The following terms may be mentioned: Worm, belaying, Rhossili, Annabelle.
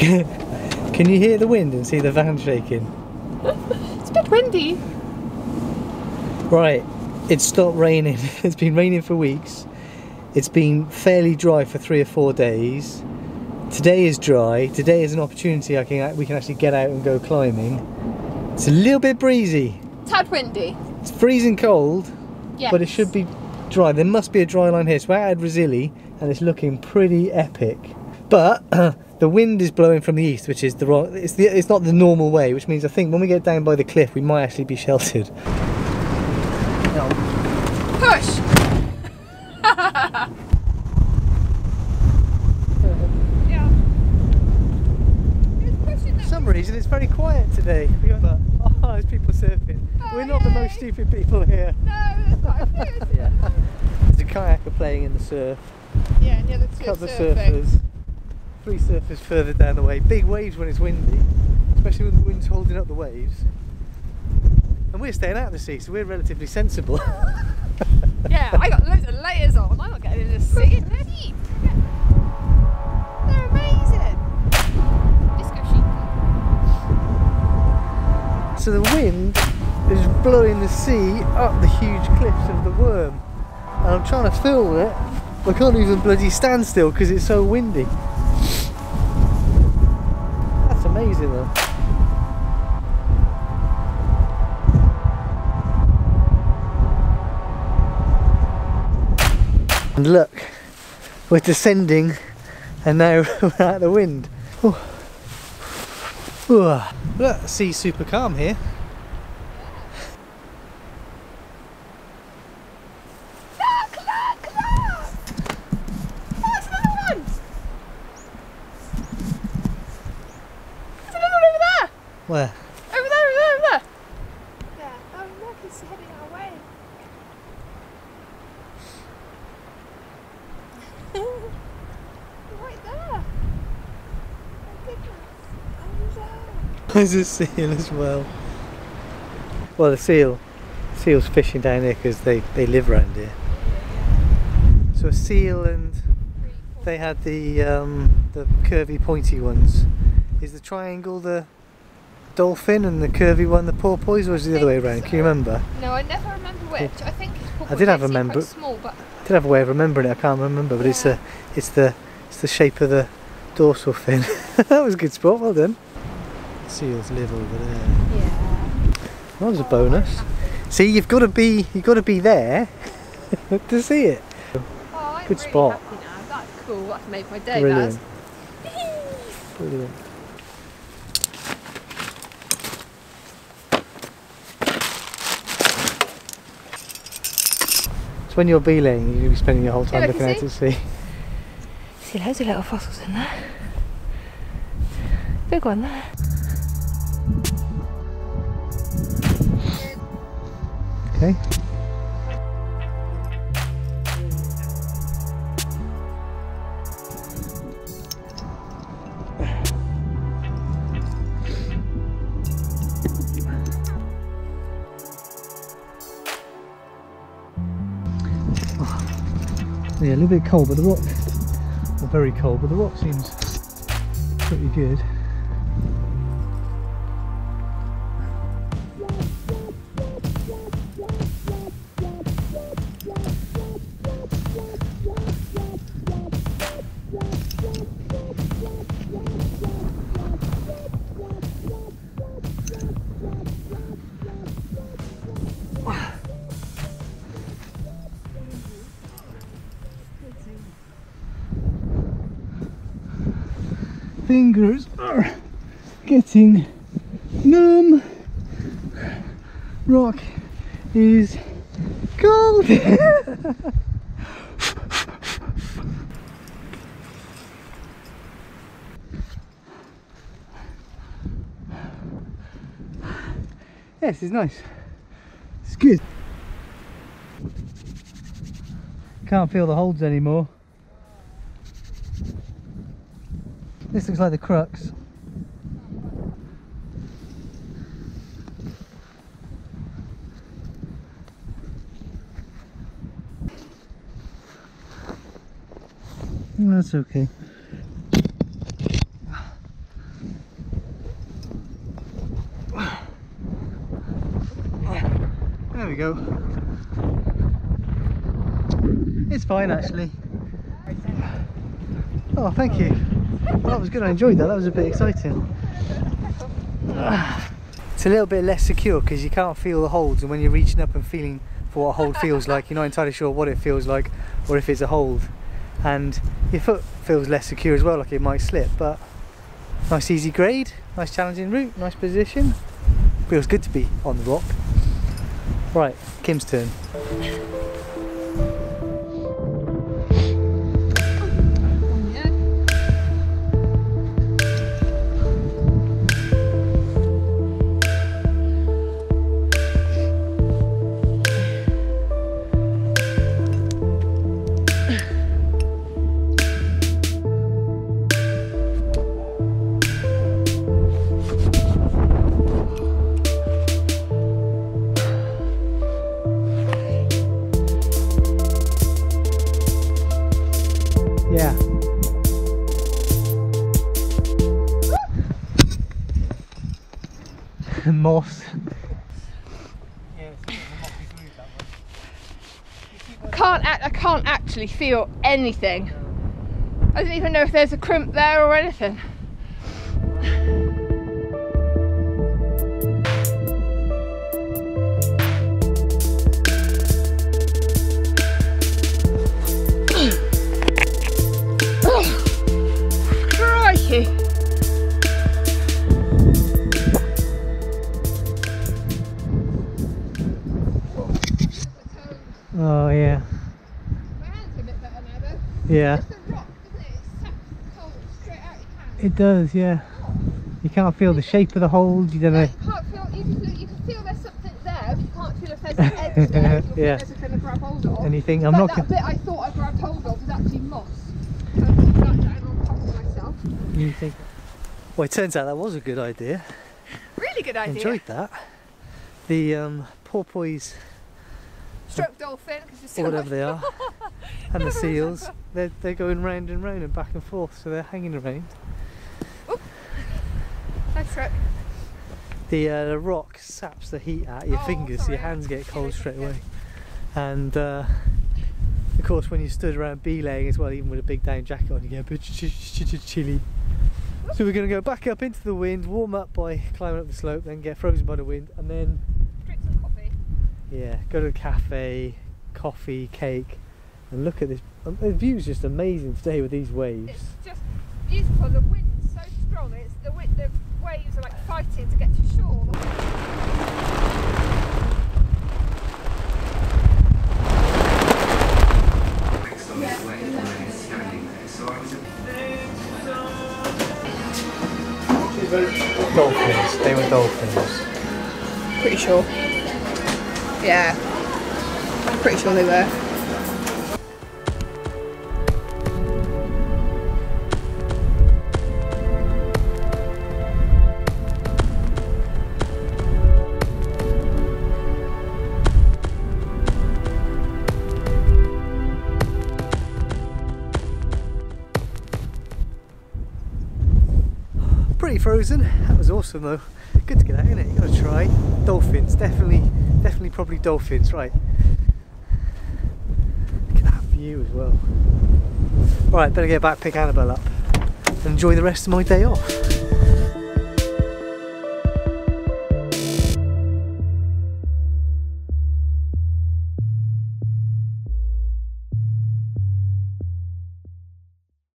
Can you hear the wind and see the van shaking? It's a bit windy. Right, it's stopped raining. It's been raining for weeks. It's been fairly dry for 3 or 4 days. Today is dry. Today is an opportunity we can actually get out and go climbing. It's a little bit breezy. It's tad windy. It's freezing cold, yes. But it should be dry. There must be a dry line here. So we're out at Rhossili and it's looking pretty epic. But the wind is blowing from the east, which is the wrong, it's not the normal way, which means I think when we get down by the cliff, we might actually be sheltered. Push! Yeah. For some reason, it's very quiet today. Oh, there's people surfing. Oh, we're not the most stupid people here. No, that's what I feel. Yeah. There's a kayaker playing in the surf. Yeah, and the other two surfers. 3 surfers further down the way. Big waves when it's windy, especially when the wind's holding up the waves. And we're staying out of the sea, so we're relatively sensible. Yeah, I got loads of layers on. I'm not getting in the sea. It's deep. They're amazing. Disco sheep. So the wind is blowing the sea up the huge cliffs of the Worm, and I'm trying to film it. I can't even bloody stand still because it's so windy. That's amazing though. And look, we're descending and now we're out of the wind. Ooh. Ooh. Look, the sea's super calm here. Where? Over there, over there, over there! Yeah, oh look, it's heading our way. Right there! Oh goodness, over there! There's a seal as well. Well, the seal's fishing down here because they live around here. So a seal and they had the curvy pointy ones. Is the triangle the dolphin and the curvy one the porpoise, or is it the other way around? So. Can you remember? No, I never remember which. Yeah. I think it's porpoise. I did have a way of remembering it. I can't remember, but yeah. it's the shape of the dorsal fin. That was a good spot. Well done. Seals live over there. Yeah. That was a bonus. See, you've got to be there to see it. Oh, I'm good really spot. Happy now. That's cool. That's made my day. Brilliant. Brilliant. So when you're belaying, you're going to be spending your whole time looking out at sea. See loads of little fossils in there. Big one there. Okay. Yeah, a little bit cold, but the rock, or very cold, but the rock seems pretty good. Fingers are getting numb. Rock is cold. Yes, it's nice. It's good. Can't feel the holds anymore. This looks like the crux. That's okay. ago. It's fine actually. Oh, thank you. Well, that was good, I enjoyed that, that was a bit exciting. It's a little bit less secure because you can't feel the holds, and when you're reaching up and feeling for what a hold feels like, you're not entirely sure what it feels like or if it's a hold. And your foot feels less secure as well, like it might slip, but nice easy grade, nice challenging route, nice position. Feels good to be on the rock. Right, Kim's turn. Moss. I can't actually feel anything. I don't even know if there's a crimp there or anything. Oh yeah. My hands are a bit better now though. Yeah. It's a rock, isn't it? It sucks hold straight out your hand. It does, yeah. You can't feel the shape of the hold, you don't know. You can feel there's something there, but you can't feel if there's an edge there. You yeah. There's a thing to grab hold of. And you think, I'm not... That bit I thought I grabbed hold of is actually moss. So I'm just flat down on top of myself. You think... Well, it turns out that was a good idea. Really good idea. Enjoyed that. The porpoise... Stroke dolphin, or whatever they are, and the seals, they're going round and round and back and forth, so they're hanging around. Oop. That's right. The rock saps the heat out of your fingers, so your hands get cold straight away. And of course, when you stood around belaying as well, even with a big down jacket on, you get a bit chilly. So we're going to go back up into the wind, warm up by climbing up the slope, then get frozen by the wind, and then. Yeah, go to the cafe, coffee, cake, and look at this. The view's just amazing today with these waves. It's just beautiful. The wind's so strong. It's the waves are like fighting to get to shore. Dolphins. They were dolphins. Pretty sure. Yeah, I'm pretty sure they were. Pretty frozen. That was awesome though. Good to get out, isn't it? You gotta try. Dolphins, definitely probably dolphins, right. Look at that view as well. Right, better get back, pick Annabelle up and enjoy the rest of my day off.